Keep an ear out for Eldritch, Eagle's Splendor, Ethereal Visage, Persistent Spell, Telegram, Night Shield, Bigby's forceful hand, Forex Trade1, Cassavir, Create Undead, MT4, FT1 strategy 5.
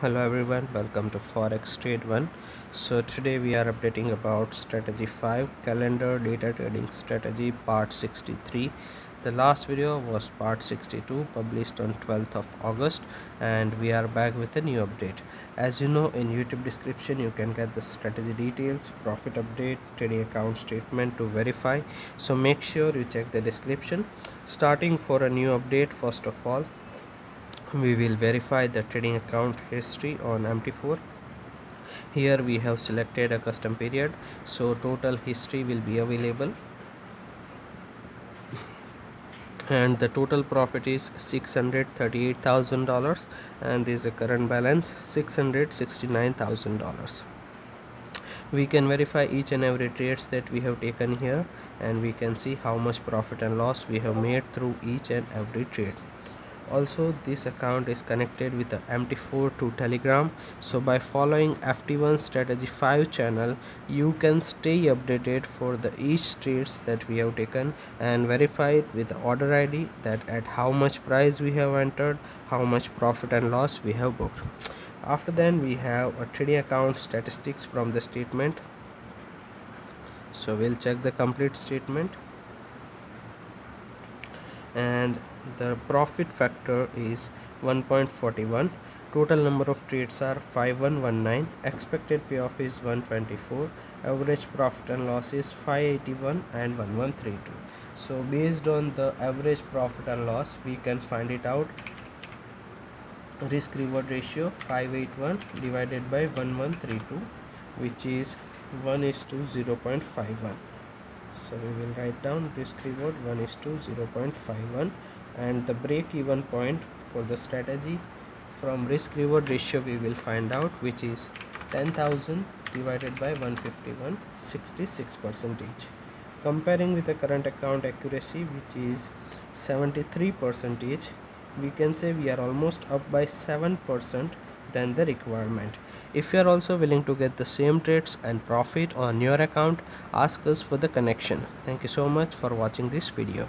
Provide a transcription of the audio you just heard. Hello everyone, welcome to Forex Trade1. So today we are updating about strategy 5 calendar data trading strategy part 63. The last video was part 62 published on 12th of August, and we are back with a new update. As you know, in YouTube description you can get the strategy details, profit update, trading account statement to verify. So make sure you check the description. Starting for a new update, first of all we will verify the trading account history on MT4. Here we have selected a custom period, so total history will be available, and the total profit is $638,000 and this is the current balance $669,000. We can verify each and every trades that we have taken here, and we can see how much profit and loss we have made through each and every trade. Also, this account is connected with the MT4 to Telegram, so by following FT1 strategy 5 channel you can stay updated for the each trades that we have taken and verify it with the order ID, that at how much price we have entered, how much profit and loss we have booked. After then we have a trading account statistics from the statement, so we'll check the complete statement, and the profit factor is 1.41, total number of trades are 5119, expected payoff is 124, average profit and loss is 581 and 1132. So based on the average profit and loss we can find it out. Risk reward ratio 581 divided by 1132, which is 1:0.51. So we will write down risk reward 1:0.51, and the break even point for the strategy from risk reward ratio we will find out, which is 10,000 divided by 151, 66%. Comparing with the current account accuracy, which is 73%, we can say we are almost up by 7% than the requirement. If you are also willing to get the same trades and profit on your account, ask us for the connection. Thank you so much for watching this video.